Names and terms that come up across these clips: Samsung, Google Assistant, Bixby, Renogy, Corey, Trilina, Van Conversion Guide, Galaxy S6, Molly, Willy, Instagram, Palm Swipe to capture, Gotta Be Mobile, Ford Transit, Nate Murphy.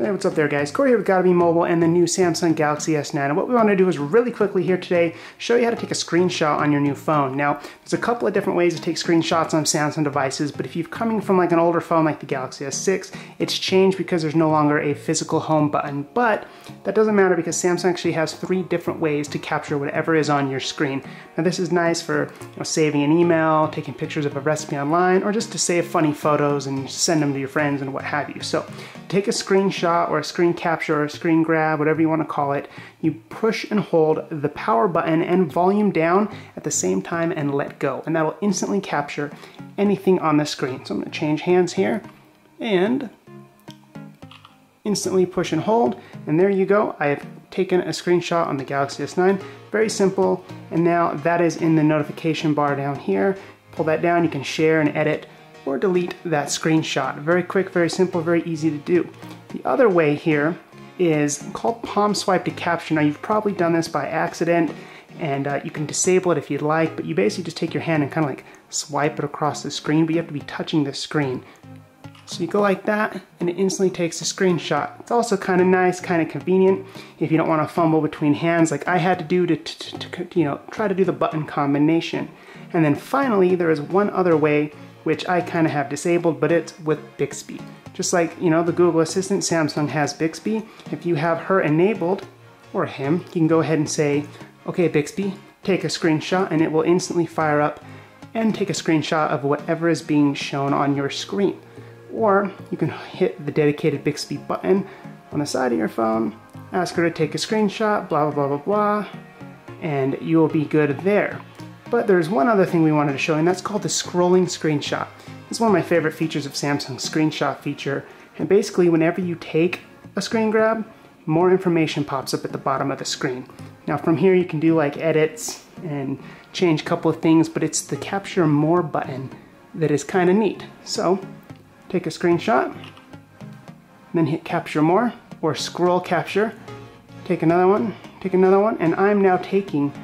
Hey, what's up there guys, Corey here with Gotta Be Mobile and the new Samsung Galaxy S6. And what we want to do is really quickly here today, show you how to take a screenshot on your new phone. Now, there's a couple of different ways to take screenshots on Samsung devices, but if you're coming from like an older phone like the Galaxy S6, it's changed because there's no longer a physical home button, but that doesn't matter because Samsung actually has three different ways to capture whatever is on your screen. Now this is nice for saving an email, taking pictures of a recipe online, or just to save funny photos and send them to your friends and what have you. So, take a screenshot or a screen capture or a screen grab, whatever you want to call it, you push and hold the power button and volume down at the same time and let go. And that'll instantly capture anything on the screen. So I'm going to change hands here and instantly push and hold. And there you go. I have taken a screenshot on the Galaxy S6. Very simple. And now that is in the notification bar down here. Pull that down. You can share and edit or delete that screenshot. Very quick, very simple, very easy to do. The other way here is called Palm Swipe to capture. Now you've probably done this by accident and you can disable it if you'd like, but you basically just take your hand and kind of like swipe it across the screen, but you have to be touching the screen. So you go like that and it instantly takes a screenshot. It's also kind of nice, kind of convenient if you don't want to fumble between hands like I had to do to try to do the button combination. And then finally there is one other way which I kind of have disabled, but it's with Bixby. Just like, the Google Assistant, Samsung has Bixby. If you have her enabled, or him, you can go ahead and say, okay, Bixby, take a screenshot, and it will instantly fire up and take a screenshot of whatever is being shown on your screen. Or you can hit the dedicated Bixby button on the side of your phone, ask her to take a screenshot, blah, blah, blah, blah, blah, and you will be good there. But there's one other thing we wanted to show, and that's called the scrolling screenshot. It's one of my favorite features of Samsung's screenshot feature, and basically whenever you take a screen grab, more information pops up at the bottom of the screen. Now from here you can do like edits and change a couple of things, but it's the capture more button that is kind of neat. So take a screenshot, then hit capture more, or scroll capture, take another one, and I'm now taking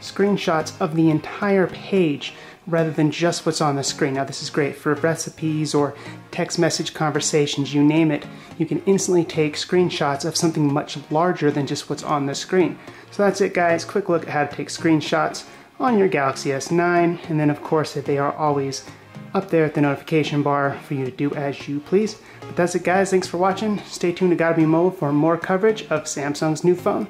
screenshots of the entire page rather than just what's on the screen. Now this is great for recipes or text message conversations, you name it. You can instantly take screenshots of something much larger than just what's on the screen. So that's it guys, quick look at how to take screenshots on your Galaxy S6, and then of course they are always up there at the notification bar for you to do as you please. But that's it guys, thanks for watching. Stay tuned to Gotta Be Mobile for more coverage of Samsung's new phone.